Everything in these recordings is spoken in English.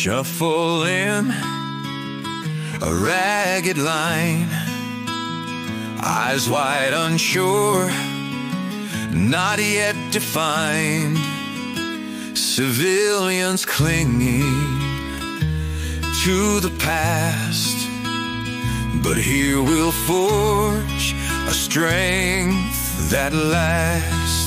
Shuffle in a ragged line, eyes wide unsure, not yet defined. Civilians clinging to the past, but here we'll forge a strength that lasts.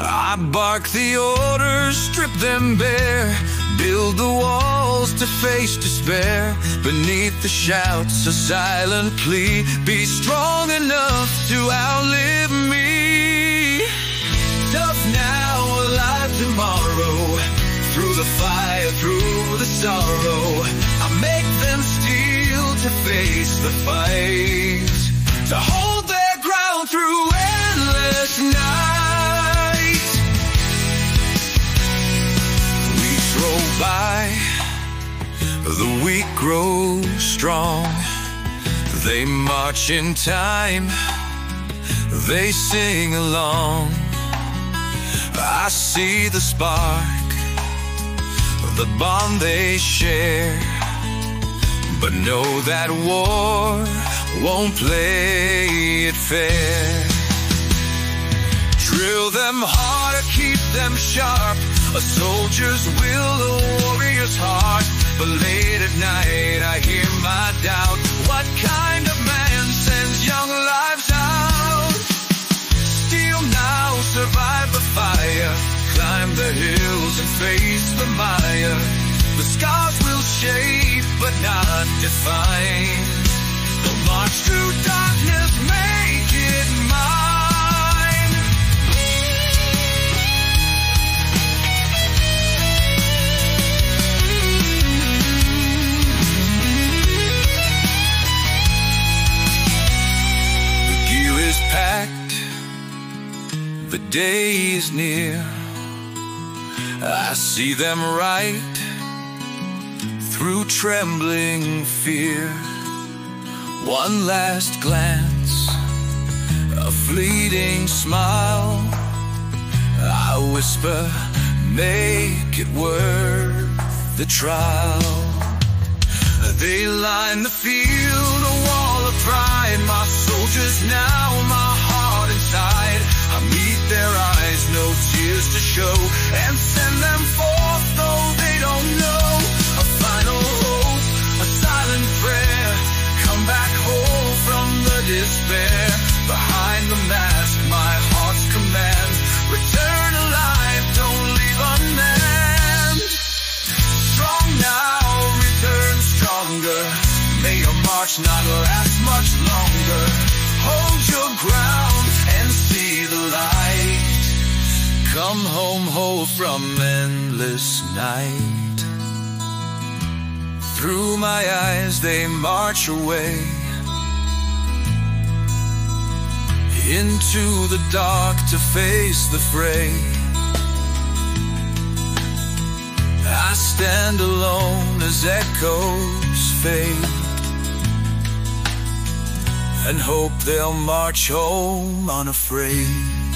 I bark the orders, strip them bare, build the walls to face despair. Beneath the shouts, a silent plea, be strong enough to outlive me. Tough now, alive tomorrow, through the fire, through the sorrow, I make them steel to face the fight, to hold their ground through endless nights. By the weak grow strong, they march in time, they sing along. I see the spark, the bond they share, but know that war won't play it fair. Drill them harder, keep them sharp, a soldier's will, a warrior's heart. But late at night I hear my doubt, what kind of man sends young lives out? Steel now, survive the fire, climb the hills and face the mire. The scars will shape but not define. The march through darkness, make it mine. Packed, the day is near. I see them right through trembling fear. One last glance, a fleeting smile, I whisper, make it worth the trial. They line the field, a wall of pride, my soldiers now, my heart inside. I meet their eyes, no tears to show, and send them forth though they don't know. A final hope, a silent prayer, come back whole from the despair. Behind the mask, my heart's command, return alive, don't leave unmanned. Strong now, return stronger, may your march not last much longer. Hold your ground and see the light, come home whole from endless night. Through my eyes they march away, into the dark to face the fray. I stand alone as echoes fade, and hope they'll march home unafraid.